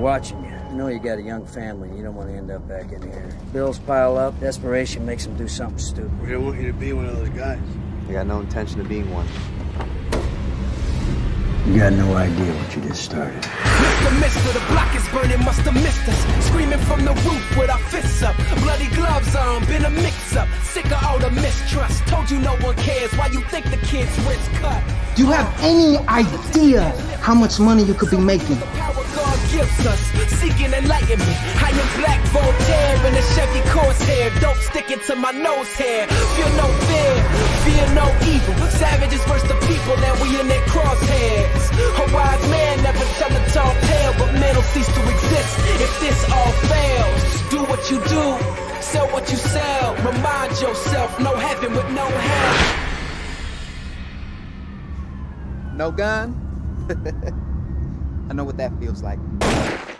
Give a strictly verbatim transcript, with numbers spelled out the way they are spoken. anyone watching you, I know you got a young family. You don't want to end up back in here. Bills pile up. Desperation makes them do something stupid. We don't want you to be one of those guys. I got no intention of being one. You got no idea what you just started. Mister Mister, the block is burning, must have missed us. Screaming from the roof with our fists up. Bloody gloves on, been a mix-up. Sick of all the mistrust. Told you no one cares, why you think the kid's wrist cut? Do you have any idea how much money you could be making? The power God gives us, seeking enlightenment. I am Black Voltaire in a Chevy Corsair. Don't stick it to my nose hair. Feel no fear, fear no evil. Savages versus the people, and we in their crosshairs. A wise man never tell a tall tale, but men will cease to exist if this all fails. Do what you do, sell what you sell. Remind yourself, no heaven with no hell. No gun? I know what that feels like.